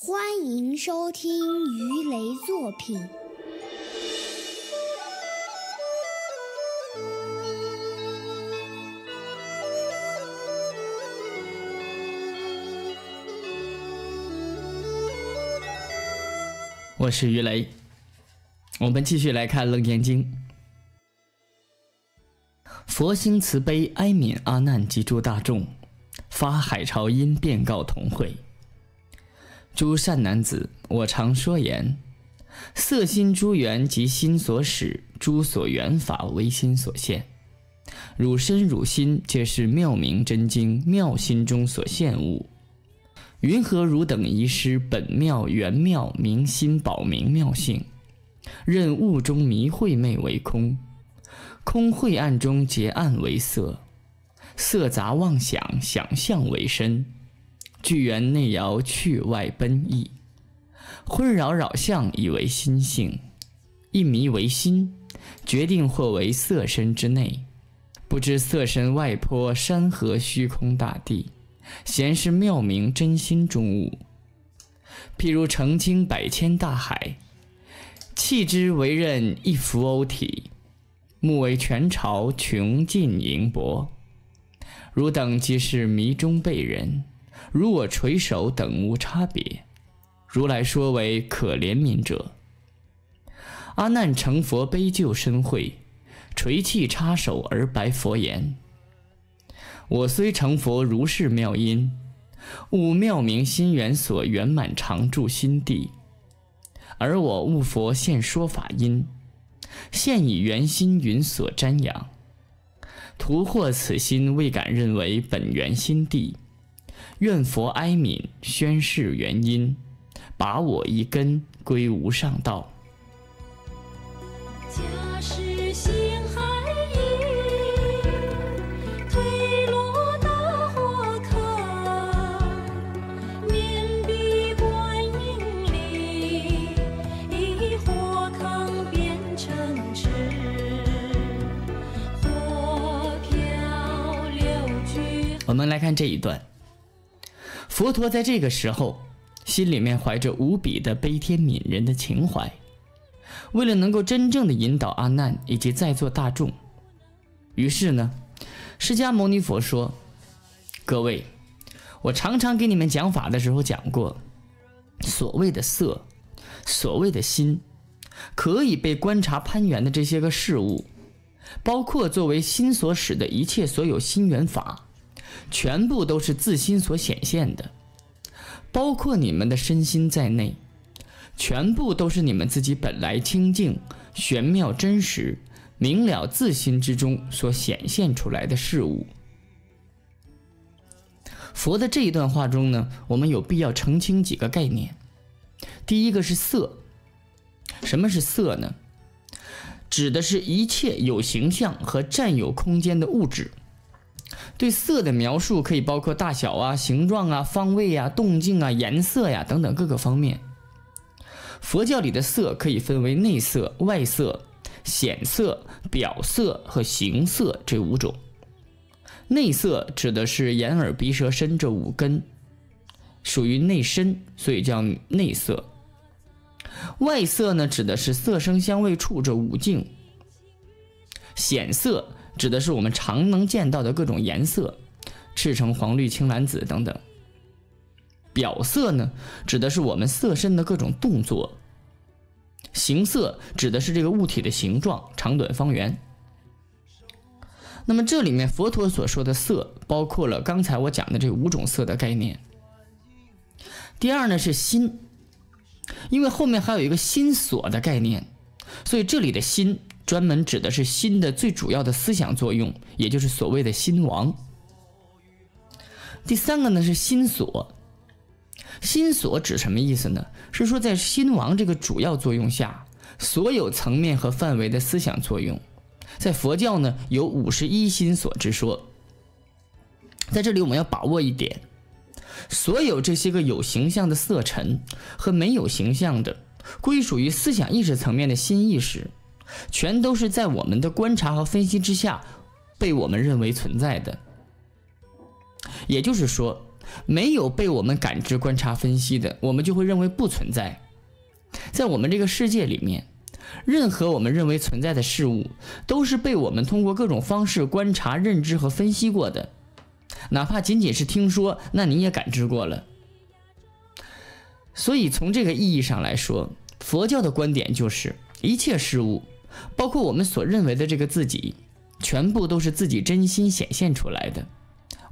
欢迎收听鱼雷作品。我是鱼雷，我们继续来看《楞严经》。佛心慈悲，哀悯阿难及诸大众，发海潮音，遍告同会。诸善男子，我常说言：色心诸缘及心所使，诸所缘法为心所现。汝身汝心，皆是妙明真经妙心中所现物。云何汝等遗失本妙圆妙明心宝明妙性，任物中迷晦昧为空，空晦暗中结暗为色，色杂妄想，想象为身。具缘内摇，去外奔逸，昏扰扰相，以为心性。一迷为心，决定或为色身之内，不知色身外坡山河虚空大地，咸是妙明真心中物。譬如澄清百千大海，弃之为任一浮欧体，目为全朝穷尽盈薄。汝等即是迷中被人，如我垂手等无差别，如来说为可怜悯者。阿难成佛悲救身慧，垂泣插手而白佛言：我虽成佛如是妙因，悟妙明心缘所圆满常住心地，而我悟佛现说法因，现以圆心云所瞻仰，徒获此心未敢认为本源心地。愿佛哀悯，宣示原因，把我一根归无上道。家是星海影，推罗大火坑，面壁观音里，一火坑变成池，火漂流居。我们来看这一段。佛陀在这个时候心里面怀着无比的悲天悯人的情怀，为了能够真正的引导阿难以及在座大众，于是呢，释迦牟尼佛说：各位，我常常给你们讲法的时候讲过，所谓的色，所谓的心，可以被观察攀缘的这些个事物，包括作为心所使的一切所有心缘法，全部都是自心所显现的，包括你们的身心在内，全部都是你们自己本来清净、玄妙、真实、明了自心之中所显现出来的事物。佛的这一段话中呢，我们有必要澄清几个概念。第一个是色，什么是色呢？指的是一切有形象和占有空间的物质。对色的描述可以包括大小啊、形状啊、方位啊、动静啊、颜色呀等等各个方面。佛教里的色可以分为内色、外色、显色、表色和形色这五种。内色指的是眼耳鼻舌身这五根，属于内身，所以叫内色。外色呢，指的是色声香味触这五境。显色指的是我们常能见到的各种颜色，赤橙黄绿青蓝紫等等。表色呢，指的是我们色身的各种动作。形色指的是这个物体的形状，长短方圆。那么这里面佛陀所说的色，包括了刚才我讲的这五种色的概念。第二呢是心，因为后面还有一个心所的概念，所以这里的心专门指的是心的最主要的思想作用，也就是所谓的心王。第三个呢是心所，心所指什么意思呢？是说在心王这个主要作用下，所有层面和范围的思想作用，在佛教呢有51心所之说。在这里我们要把握一点，所有这些个有形象的色尘和没有形象的归属于思想意识层面的心意识，全都是在我们的观察和分析之下被我们认为存在的。也就是说，没有被我们感知、观察、分析的，我们就会认为不存在。在我们这个世界里面，任何我们认为存在的事物，都是被我们通过各种方式观察、认知和分析过的。哪怕仅仅是听说，那你也感知过了。所以从这个意义上来说，佛教的观点就是一切事物，包括我们所认为的这个自己，全部都是自己真心显现出来的。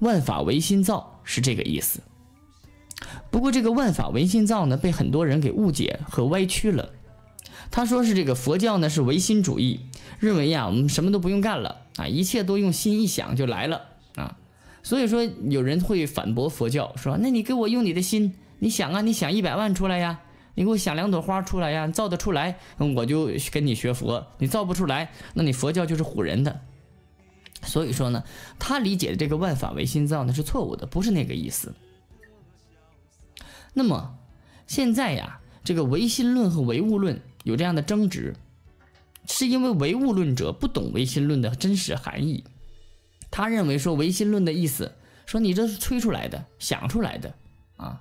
万法唯心造是这个意思。不过这个万法唯心造呢，被很多人给误解和歪曲了。他说是这个佛教呢是唯心主义，认为呀我们什么都不用干了啊，一切都用心一想就来了啊。所以说有人会反驳佛教，说那你给我用你的心，你想啊，你想100万出来呀，你给我想2朵花出来呀，你造得出来，我就跟你学佛；你造不出来，那你佛教就是唬人的。所以说呢，他理解的这个万法唯心造呢是错误的，不是那个意思。那么现在呀，这个唯心论和唯物论有这样的争执，是因为唯物论者不懂唯心论的真实含义。他认为说唯心论的意思，说你这是吹出来的、想出来的啊，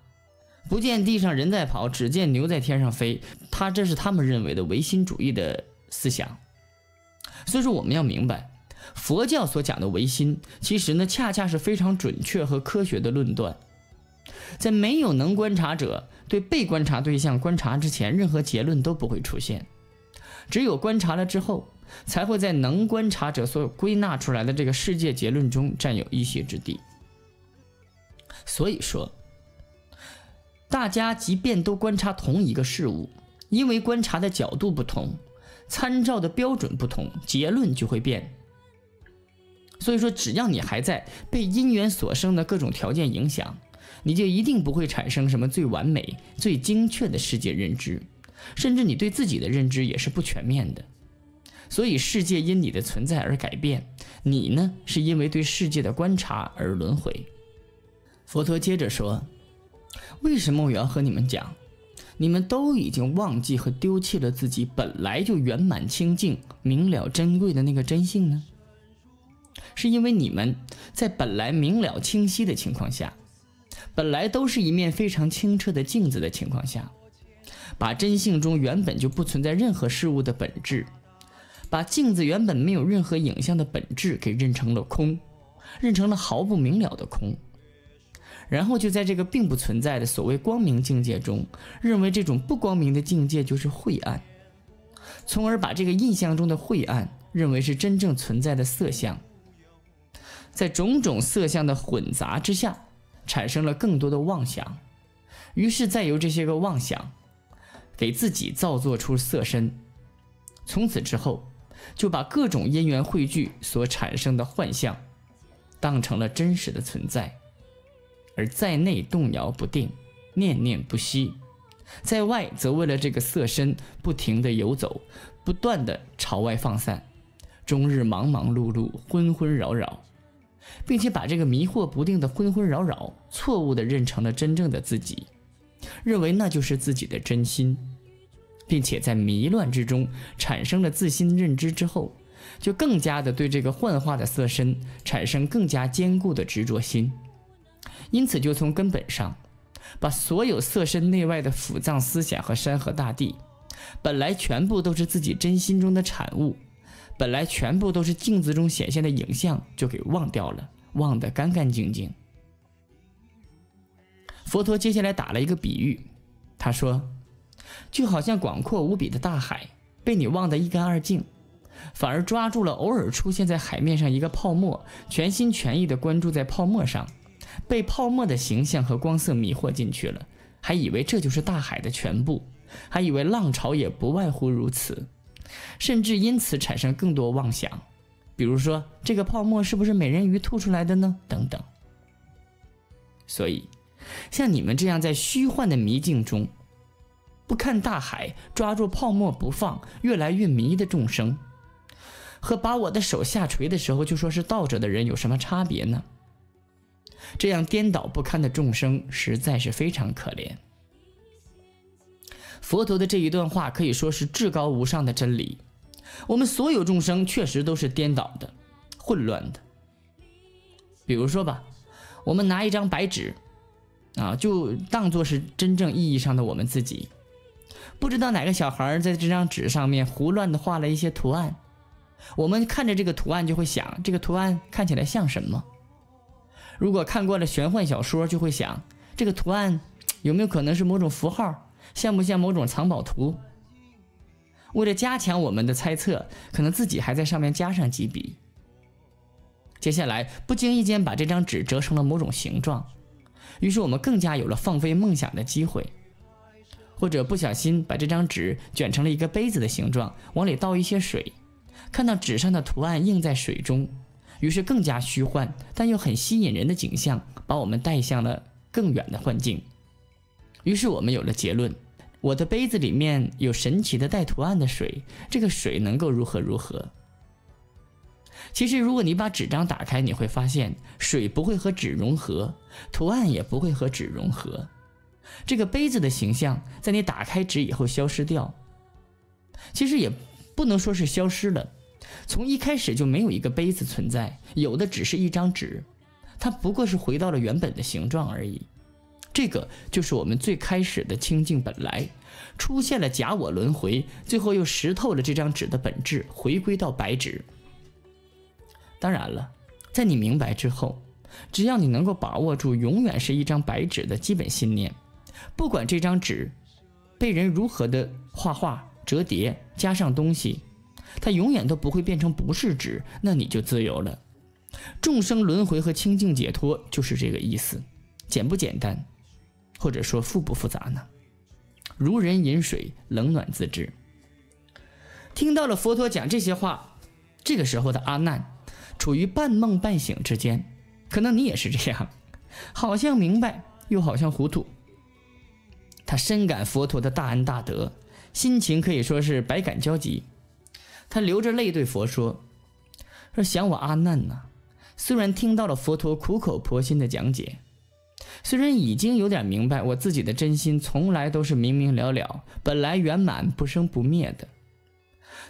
不见地上人在跑，只见牛在天上飞。他这是他们认为的唯心主义的思想。所以说我们要明白，佛教所讲的唯心，其实呢，恰恰是非常准确和科学的论断。在没有能观察者对被观察对象观察之前，任何结论都不会出现。只有观察了之后，才会在能观察者所归纳出来的这个世界结论中占有一席之地。所以说，大家即便都观察同一个事物，因为观察的角度不同，参照的标准不同，结论就会变。所以说，只要你还在被因缘所生的各种条件影响，你就一定不会产生什么最完美、最精确的世界认知，甚至你对自己的认知也是不全面的。所以世界因你的存在而改变，你呢，是因为对世界的观察而轮回。佛陀接着说，为什么我要和你们讲？你们都已经忘记和丢弃了自己本来就圆满清净、明了珍贵的那个真性呢？是因为你们在本来明了清晰的情况下，本来都是一面非常清澈的镜子的情况下，把真性中原本就不存在任何事物的本质，把镜子原本没有任何影像的本质给认成了空，认成了毫不明了的空，然后就在这个并不存在的所谓光明境界中，认为这种不光明的境界就是晦暗，从而把这个印象中的晦暗认为是真正存在的色相，在种种色相的混杂之下，产生了更多的妄想，于是再由这些个妄想给自己造作出色身，从此之后就把各种因缘汇聚所产生的幻象当成了真实的存在，而在内动摇不定，念念不息，在外则为了这个色身不停地游走，不断地朝外放散，终日忙忙碌碌，昏昏扰扰，并且把这个迷惑不定的昏昏扰扰错误地认成了真正的自己，认为那就是自己的真心，并且在迷乱之中产生了自心认知之后，就更加的对这个幻化的色身产生更加坚固的执着心，因此就从根本上把所有色身内外的腑脏思想和山河大地，本来全部都是自己真心中的产物，本来全部都是镜子中显现的影像，就给忘掉了，忘得干干净净。佛陀接下来打了一个比喻，他说，就好像广阔无比的大海被你忘得一干二净，反而抓住了偶尔出现在海面上一个泡沫，全心全意地关注在泡沫上，被泡沫的形象和光色迷惑进去了，还以为这就是大海的全部，还以为浪潮也不外乎如此，甚至因此产生更多妄想，比如说这个泡沫是不是美人鱼吐出来的呢？等等。所以，像你们这样在虚幻的迷境中，不看大海，抓住泡沫不放，越来越迷的众生，和把我的手下垂的时候就说是道者的人有什么差别呢？这样颠倒不堪的众生实在是非常可怜。佛陀的这一段话可以说是至高无上的真理。我们所有众生确实都是颠倒的、混乱的。比如说吧，我们拿一张白纸，啊，就当做是真正意义上的我们自己。不知道哪个小孩在这张纸上面胡乱的画了一些图案，我们看着这个图案就会想，这个图案看起来像什么？如果看过了玄幻小说，就会想这个图案有没有可能是某种符号，像不像某种藏宝图？为了加强我们的猜测，可能自己还在上面加上几笔。接下来不经意间把这张纸折成了某种形状，于是我们更加有了放飞梦想的机会。或者不小心把这张纸卷成了一个杯子的形状，往里倒一些水，看到纸上的图案映在水中，于是更加虚幻但又很吸引人的景象把我们带向了更远的幻境。于是我们有了结论，我的杯子里面有神奇的带图案的水，这个水能够如何如何。其实如果你把纸张打开，你会发现水不会和纸融合，图案也不会和纸融合，这个杯子的形象在你打开纸以后消失掉。其实也不能说是消失了，从一开始就没有一个杯子存在，有的只是一张纸，它不过是回到了原本的形状而已。这个就是我们最开始的清净本来，出现了假我轮回，最后又识透了这张纸的本质，回归到白纸。当然了，在你明白之后，只要你能够把握住永远是一张白纸的基本信念，不管这张纸被人如何的画画折叠加上东西，它永远都不会变成不是纸，那你就自由了。众生轮回和清净解脱就是这个意思，简不简单，或者说复不复杂呢？如人饮水，冷暖自知。听到了佛陀讲这些话，这个时候的阿难处于半梦半醒之间，可能你也是这样，好像明白又好像糊涂。他深感佛陀的大恩大德，心情可以说是百感交集。他流着泪对佛说：“想我阿难呐，虽然听到了佛陀苦口婆心的讲解，虽然已经有点明白我自己的真心从来都是明明了了，本来圆满不生不灭的，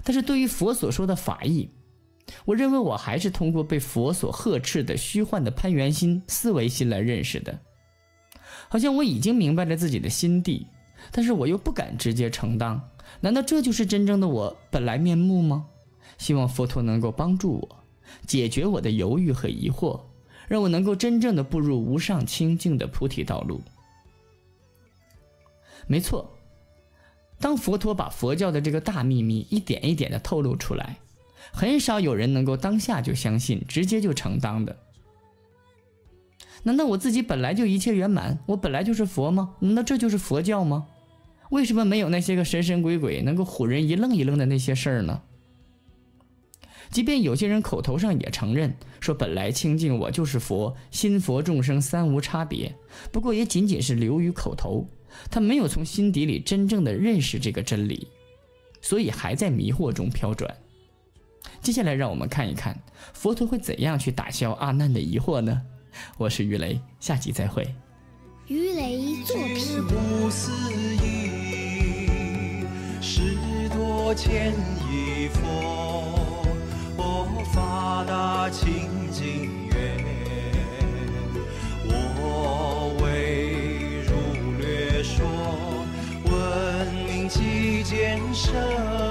但是对于佛所说的法义，我认为我还是通过被佛所呵斥的虚幻的攀缘心、思维心来认识的。好像我已经明白了自己的心地，但是我又不敢直接承当。难道这就是真正的我本来面目吗？希望佛陀能够帮助我，解决我的犹豫和疑惑，让我能够真正的步入无上清净的菩提道路。”没错，当佛陀把佛教的这个大秘密一点一点的透露出来，很少有人能够当下就相信，直接就承当的。难道我自己本来就一切圆满，我本来就是佛吗？难道这就是佛教吗？为什么没有那些个神神鬼鬼能够唬人一愣一愣的那些事儿呢？即便有些人口头上也承认说本来清净我就是佛，心佛众生三无差别，不过也仅仅是流于口头，他没有从心底里真正的认识这个真理，所以还在迷惑中飘转。接下来让我们看一看佛陀会怎样去打消阿难的疑惑呢？我是鱼雷，下集再会。鱼雷作品不思议，十多千亿佛，法大清净愿，我为入略说，闻名其间身。